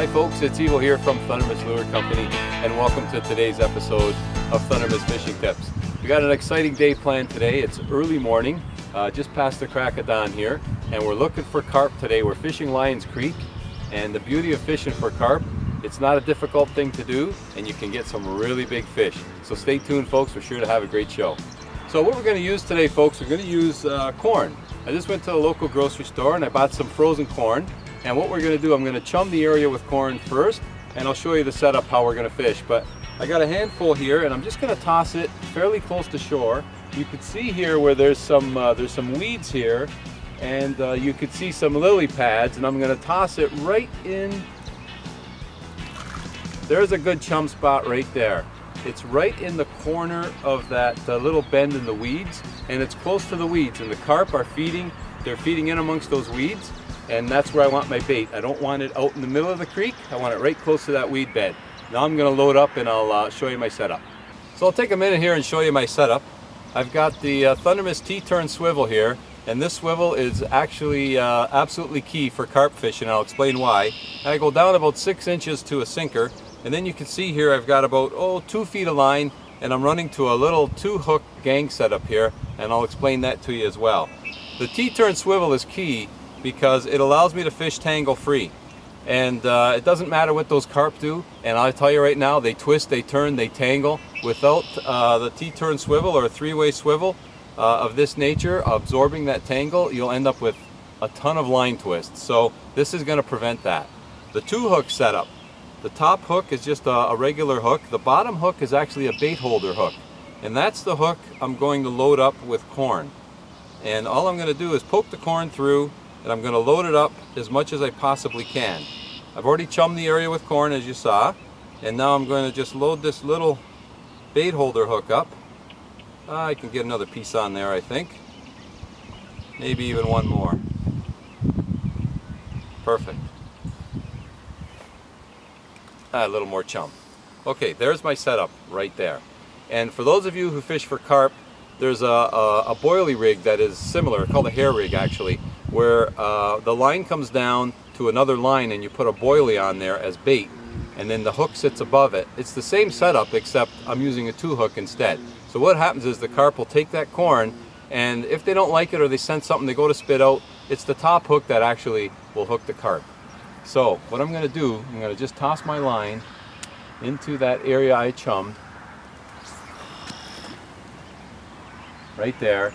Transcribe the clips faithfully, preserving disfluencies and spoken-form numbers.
Hi folks, it's Evo here from Thundermist Lure Company, and welcome to today's episode of Thundermist Fishing Tips. We got an exciting day planned today. It's early morning, uh, just past the crack of dawn here, and we're looking for carp today. We're fishing Lions Creek, and the beauty of fishing for carp, it's not a difficult thing to do, and you can get some really big fish. So stay tuned folks, we're sure to have a great show. So what we're going to use today folks, we're going to use uh, corn. I just went to the local grocery store and I bought some frozen corn. And what we're going to do, I'm going to chum the area with corn first, and I'll show you the setup how we're going to fish. But I got a handful here, and I'm just going to toss it fairly close to shore. You can see here where there's some uh, there's some weeds here, and uh, you could see some lily pads, and I'm going to toss it right in. There's a good chum spot right there. It's right in the corner of that uh, little bend in the weeds, and it's close to the weeds, and the carp are feeding. They're feeding in amongst those weeds. And that's where I want my bait. I don't want it out in the middle of the creek. I want it right close to that weed bed. Now I'm gonna load up and I'll uh, show you my setup. So I'll take a minute here and show you my setup. I've got the uh, Thundermist T-turn swivel here, and this swivel is actually uh, absolutely key for carp fishing, and I'll explain why. I go down about six inches to a sinker, and then you can see here I've got about, oh, two feet of line, and I'm running to a little two hook gang setup here, and I'll explain that to you as well. The T-turn swivel is key because it allows me to fish tangle free, and uh, it doesn't matter what those carp do. And I'll tell you right now, they twist, they turn, they tangle. Without uh, the T-turn swivel or a three-way swivel uh, of this nature absorbing that tangle, you'll end up with a ton of line twists. So this is going to prevent that. The two hook setup, the top hook is just a, a regular hook. The bottom hook is actually a bait holder hook, and that's the hook I'm going to load up with corn. And all I'm going to do is poke the corn through, and I'm going to load it up as much as I possibly can. I've already chummed the area with corn, as you saw, and now I'm going to just load this little bait holder hook up. Uh, I can get another piece on there, I think. Maybe even one more. Perfect. Ah, a little more chum. Okay, there's my setup right there. And for those of you who fish for carp, there's a, a, a boilie rig that is similar, called a hair rig actually, where uh, the line comes down to another line and you put a boilie on there as bait, and then the hook sits above it. It's the same setup, except I'm using a two hook instead. So what happens is the carp will take that corn, and if they don't like it or they sense something, they go to spit out. It's the top hook that actually will hook the carp. So what I'm going to do, I'm going to just toss my line into that area I chummed right there.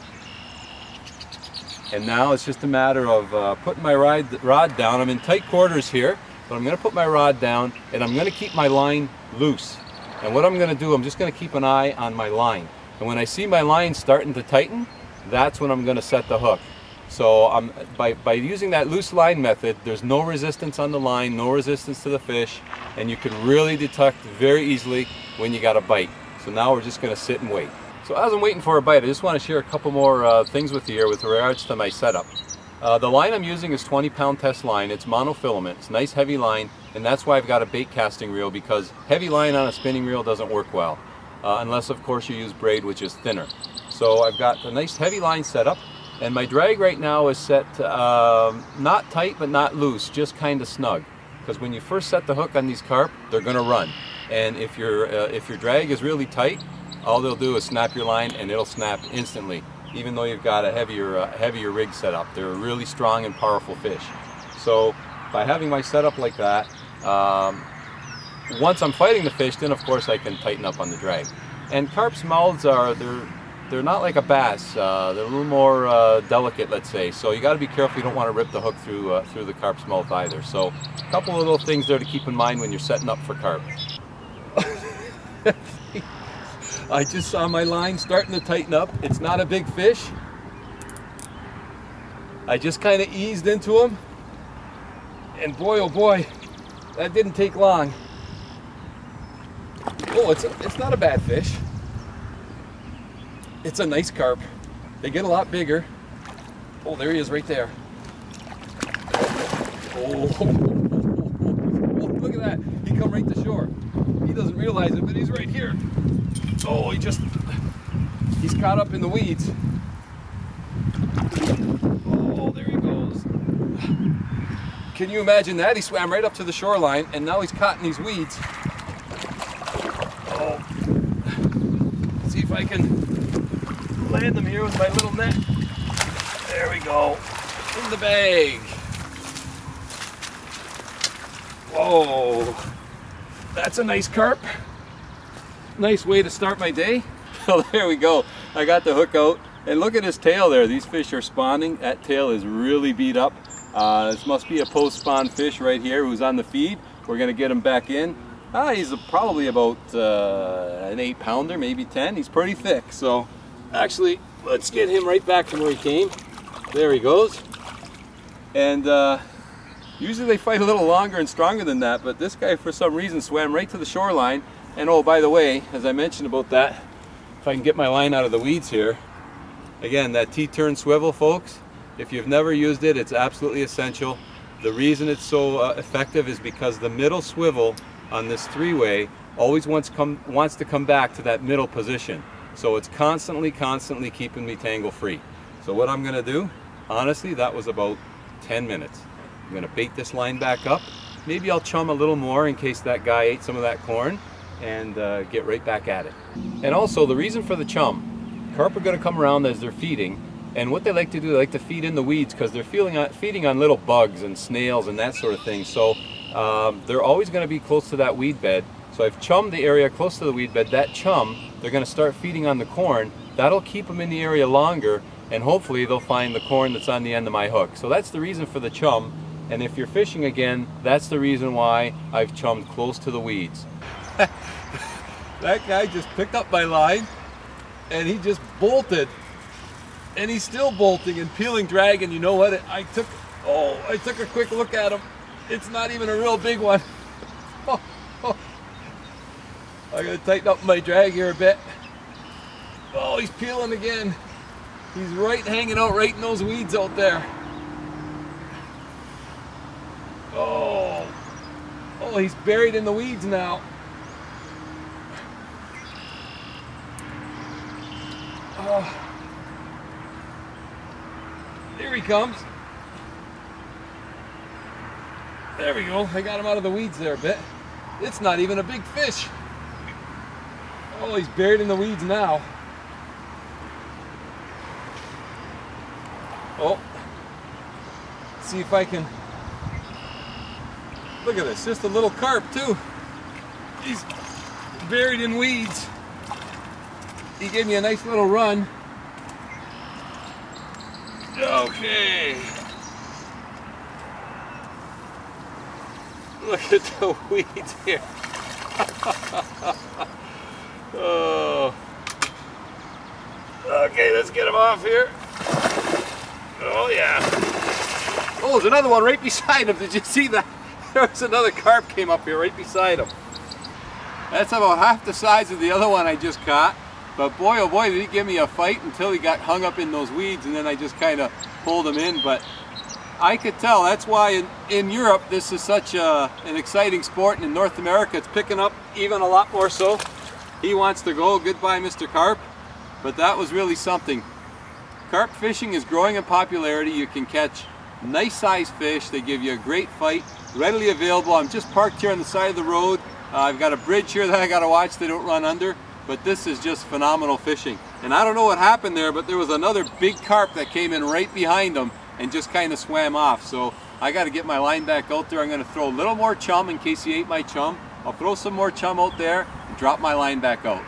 And now it's just a matter of uh, putting my rod, rod down. I'm in tight quarters here, but I'm going to put my rod down, and I'm going to keep my line loose. And what I'm going to do, I'm just going to keep an eye on my line. And when I see my line starting to tighten, that's when I'm going to set the hook. So I'm, by, by using that loose line method, there's no resistance on the line, no resistance to the fish, and you can really detect very easily when you got a bite. So now we're just going to sit and wait. So as I'm waiting for a bite, I just want to share a couple more uh, things with you here with regards to my setup. Uh, the line I'm using is twenty pound test line. It's monofilament. It's a nice heavy line, and that's why I've got a bait casting reel, because heavy line on a spinning reel doesn't work well, uh, unless of course you use braid, which is thinner. So I've got a nice heavy line setup, and my drag right now is set uh, not tight but not loose, just kind of snug, because when you first set the hook on these carp, they're going to run, and if your uh, if your drag is really tight, all they'll do is snap your line, and it'll snap instantly, even though you've got a heavier uh, heavier rig set up. They're a really strong and powerful fish. So by having my setup like that, um, once I'm fighting the fish, then of course I can tighten up on the drag. And carp's mouths are, they're, they're not like a bass. Uh, they're a little more uh, delicate, let's say. So you gotta be careful, you don't wanna rip the hook through, uh, through the carp's mouth either. So a couple of little things there to keep in mind when you're setting up for carp. I just saw my line starting to tighten up. It's not a big fish. I just kind of eased into him. And boy, oh boy, that didn't take long. Oh, it's, a, it's not a bad fish. It's a nice carp. They get a lot bigger. Oh, there he is right there. Oh, look at that. He come right to shore. He doesn't realize it, but he's right here. Oh, he just, he's caught up in the weeds. Oh, there he goes. Can you imagine that? He swam right up to the shoreline and now he's caught in these weeds. Oh. Let's see if I can land them here with my little net. There we go. In the bag. Whoa. That's a nice carp. Nice way to start my day. So there we go. I got the hook out. And look at his tail there. These fish are spawning. That tail is really beat up. Uh, this must be a post-spawn fish right here who's on the feed. We're going to get him back in. Ah, he's a, probably about uh, an eight pounder, maybe ten. He's pretty thick. So actually, let's get him right back from where he came. There he goes. And uh, usually they fight a little longer and stronger than that, but this guy for some reason swam right to the shoreline. And oh, by the way, as I mentioned about that, if I can get my line out of the weeds here, again, that T-turn swivel, folks. If you've never used it, it's absolutely essential. The reason it's so uh, effective is because the middle swivel on this three-way always wants, come, wants to come back to that middle position. So it's constantly, constantly keeping me tangle-free. So what I'm gonna do, honestly, that was about ten minutes. I'm gonna bait this line back up. Maybe I'll chum a little more in case that guy ate some of that corn and uh, get right back at it. And also, the reason for the chum, carp are gonna come around as they're feeding. And what they like to do, they like to feed in the weeds because they're feeding on, feeding on little bugs and snails and that sort of thing. So um, they're always going to be close to that weed bed. So I've chummed the area close to the weed bed. That chum, they're going to start feeding on the corn. That'll keep them in the area longer, and hopefully they'll find the corn that's on the end of my hook. So that's the reason for the chum. And if you're fishing again, that's the reason why I've chummed close to the weeds. That guy just picked up my line and he just bolted. And he's still bolting and peeling drag, and you know what? I took, oh, I took a quick look at him. It's not even a real big one. Oh, oh. I gotta tighten up my drag here a bit. Oh, he's peeling again. He's right hanging out right in those weeds out there. Oh, oh, he's buried in the weeds now. Oh. Here he comes. There we go. I got him out of the weeds there a bit. It's not even a big fish. Oh, he's buried in the weeds now. Oh. Let's see if I can. Look at this. Just a little carp, too. He's buried in weeds. He gave me a nice little run. Okay. Look at the weeds here. Oh. Okay, let's get him off here. Oh, yeah. Oh, there's another one right beside him. Did you see that? There was another carp came up here right beside him. That's about half the size of the other one I just caught. But boy, oh boy, did he give me a fight until he got hung up in those weeds, and then I just kind of pulled him in. But I could tell that's why in, in Europe this is such a, an exciting sport, and in North America it's picking up even a lot more so. He wants to go. Goodbye, Mister Carp. But that was really something. Carp fishing is growing in popularity. You can catch nice-sized fish. They give you a great fight. Readily available. I'm just parked here on the side of the road. Uh, I've got a bridge here that I got to watch they don't run under. But this is just phenomenal fishing. And I don't know what happened there, but there was another big carp that came in right behind him and just kind of swam off. So I got to get my line back out there. I'm going to throw a little more chum in case he ate my chum. I'll throw some more chum out there and drop my line back out.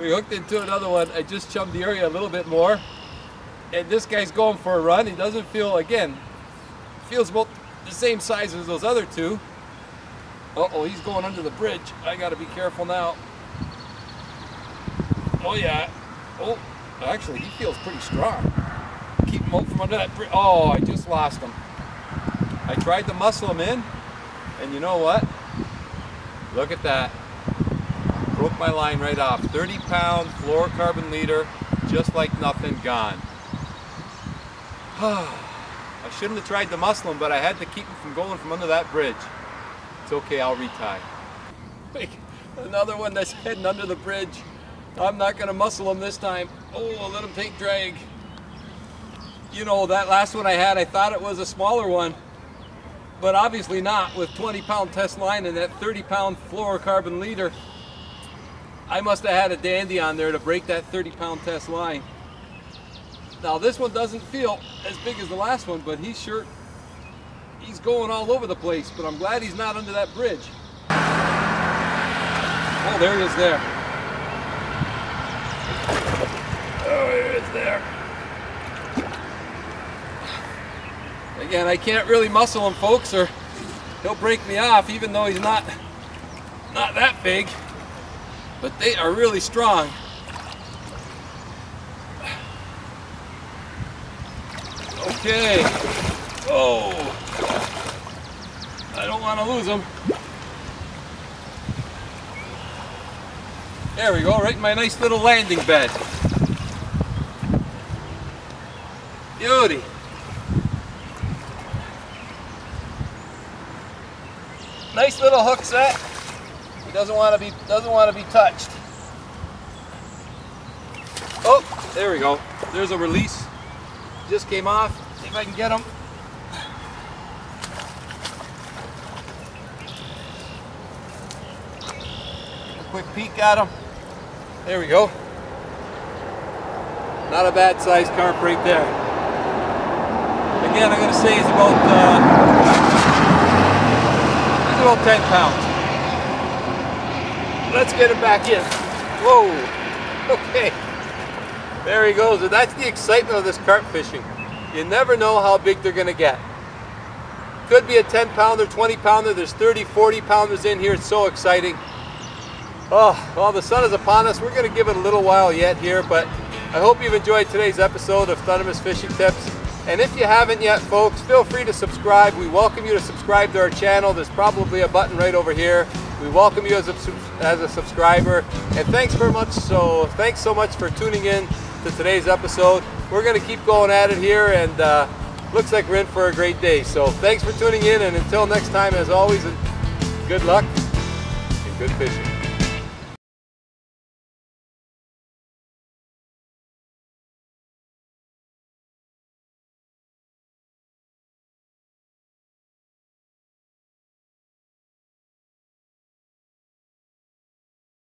We hooked into another one. I just chummed the area a little bit more. And this guy's going for a run. He doesn't feel, again, feels about the same size as those other two. Uh-oh, he's going under the bridge. I got to be careful now. Oh yeah, oh, actually he feels pretty strong. Keep him out from under that bridge. Oh, I just lost him. I tried to muscle him in, and you know what? Look at that. Broke my line right off. thirty pound fluorocarbon leader, just like nothing, gone. I shouldn't have tried to muscle him, but I had to keep him from going from under that bridge. It's okay, I'll retie. Another one that's heading under the bridge. I'm not going to muscle him this time. Oh, I'll let him take drag. You know, that last one I had, I thought it was a smaller one. but obviously not with twenty pound test line and that thirty pound fluorocarbon leader. I must have had a dandy on there to break that thirty pound test line. Now this one doesn't feel as big as the last one, but he's sure, he's going all over the place, but I'm glad he's not under that bridge. Oh, there he is there. Oh, there he is there. Again, I can't really muscle him, folks, or he'll break me off, even though he's not, not that big. But they are really strong. Okay. Oh, I don't want to lose them. There we go, right in my nice little landing bed. Beauty. Nice little hook set. He doesn't want to be doesn't want to be touched. Oh, there we go. There's a release. Just came off. See if I can get him. A quick peek at him. There we go. Not a bad size carp right there. Again, I'm going to say it's about uh, it's about ten pounds. Let's get him back in. Whoa. Okay. There he goes, and that's the excitement of this carp fishing. You never know how big they're gonna get. Could be a ten pounder, twenty pounder, there's thirty, forty pounders in here, it's so exciting. Oh, well, the sun is upon us. We're gonna give it a little while yet here, but I hope you've enjoyed today's episode of Thundermist Fishing Tips. And if you haven't yet, folks, feel free to subscribe. We welcome you to subscribe to our channel. There's probably a button right over here. We welcome you as a, as a subscriber. And thanks very much, so thanks so much for tuning in to today's episode. We're going to keep going at it here, and uh, looks like we're in for a great day. So thanks for tuning in, and until next time, as always, good luck and good fishing.